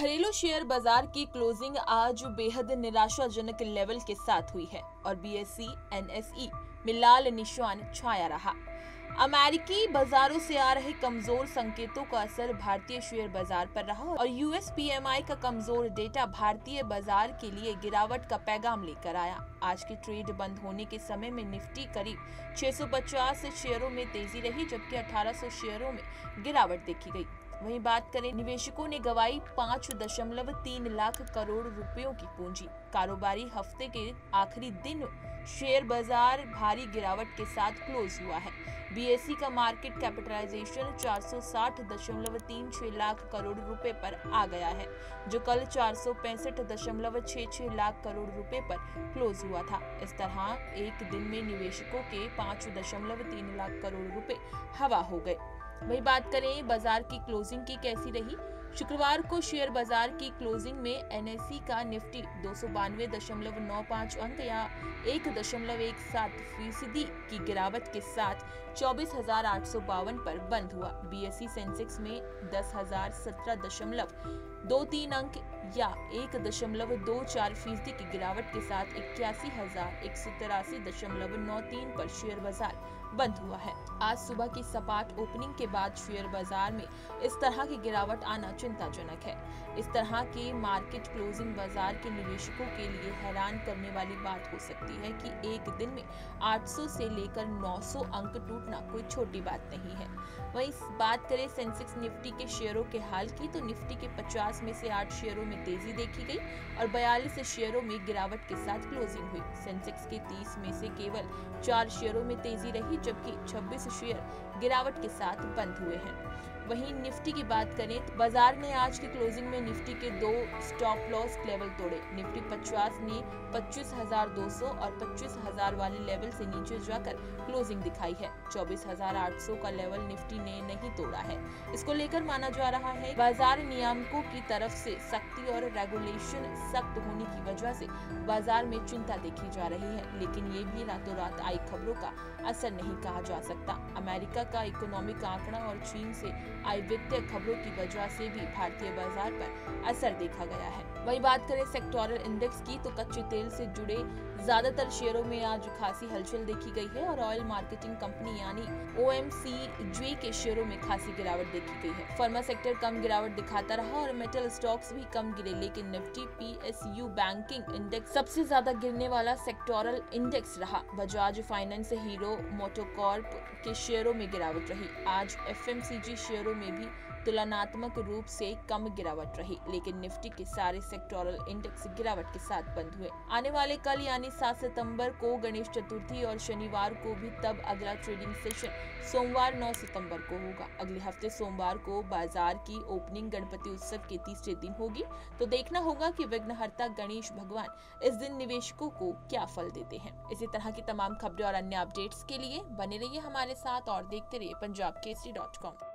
घरेलू शेयर बाजार की क्लोजिंग आज बेहद निराशाजनक लेवल के साथ हुई है और BSE NSE में लाल निशान छाया रहा। अमेरिकी बाजारों से आ रहे कमजोर संकेतों का असर भारतीय शेयर बाजार पर रहा और US PMI का कमजोर डेटा भारतीय बाजार के लिए गिरावट का पैगाम लेकर आया। आज की ट्रेड बंद होने के समय में निफ्टी करीब 650 शेयरों में तेजी रही जबकि 1800 शेयरों में गिरावट देखी गई। वहीं बात करें निवेशकों ने गवाई 5.3 लाख करोड़ रुपयों की पूंजी। कारोबारी हफ्ते के आखिरी दिन शेयर बाजार भारी गिरावट के साथ क्लोज हुआ है। BSE का मार्केट कैपिटलाइजेशन 460.36 लाख करोड़ रुपए पर आ गया है जो कल 465.66 लाख करोड़ रुपए पर क्लोज हुआ था। इस तरह एक दिन में निवेशकों के 5.3 लाख करोड़ रुपए हवा हो गए। वही बात करें बाजार की क्लोजिंग की कैसी रही। शुक्रवार को शेयर बाजार की क्लोजिंग में NSE का निफ्टी 292.95 अंक या 1.17% की गिरावट के साथ 24,852 पर बंद हुआ। BSE सेंसेक्स में 10,017.23 अंक या 1.24% की गिरावट के साथ 81,183.93 पर शेयर बाजार बंद हुआ है। आज सुबह की सपाट ओपनिंग के बाद शेयर बाजार में इस तरह की गिरावट आना चिंताजनक है। इस तरह के मार्केट क्लोजिंग बाजार के निवेशकों के लिए हैरान करने वाली बात हो सकती है कि एक दिन में 800 से लेकर 900 अंक टूटना कोई छोटी बात नहीं है। वहीं बात करें सेंसेक्स निफ्टी के शेयरों के हाल की तो निफ्टी के 50 में से 8 शेयरों में तेजी देखी गई और 42 शेयरों में गिरावट के साथ क्लोजिंग हुई। सेंसेक्स के 30 में से केवल 4 शेयरों में तेजी रही जबकि 26 शेयर गिरावट के साथ बंद हुए हैं। वहीं निफ्टी की बात करें तो बाजार ने आज की क्लोजिंग में निफ्टी के 2 स्टॉप लॉस लेवल तोड़े। निफ्टी 50 ने 25,200 और 25,000 वाले लेवल से नीचे जाकर क्लोजिंग दिखाई है। 24,800 का लेवल निफ्टी ने नहीं तोड़ा है। इसको लेकर माना जा रहा है बाजार नियामकों की तरफ से सख्ती और रेगुलेशन सख्त होने की वजह से बाजार में चिंता देखी जा रही है, लेकिन ये भी रातों रात आई खबरों का असर नहीं कहा जा सकता। अमेरिका का इकोनॉमिक आंकड़ा और चीन से आई वित्तीय खबरों की वजह से भी भारतीय बाजार पर असर देखा गया है। वहीं बात करें सेक्टोरल इंडेक्स की तो कच्चे तेल से जुड़े ज्यादातर शेयरों में आज खासी हलचल देखी गई है और ऑयल मार्केटिंग कंपनी यानी OMCG के शेयरों में खासी गिरावट देखी गई है। फार्मा सेक्टर कम गिरावट दिखाता रहा और मेटल स्टॉक्स भी कम गिरे, लेकिन निफ्टी PSU बैंकिंग इंडेक्स सबसे ज्यादा गिरने वाला सेक्टोरल इंडेक्स रहा। बजाज फाइनेंस, हीरो कॉर्प के शेयरों में गिरावट रही। आज FMCG शेयरों में भी तुलनात्मक रूप से कम गिरावट रही, लेकिन निफ्टी के सारे सेक्टोरल इंडेक्स गिरावट के साथ बंद हुए। आने वाले कल यानी 7 सितंबर को गणेश चतुर्थी और शनिवार को भी, तब अगला ट्रेडिंग सेशन सोमवार 9 सितंबर को होगा। अगले हफ्ते सोमवार को बाजार की ओपनिंग गणपति उत्सव के तीसरे दिन होगी, तो देखना होगा कि विघ्नहर्ता गणेश भगवान इस दिन निवेशकों को क्या फल देते हैं। इसी तरह की तमाम खबरें और अन्य अपडेट्स के लिए बने रहिए हमारे साथ और देखते रहिए punjabkesari.com।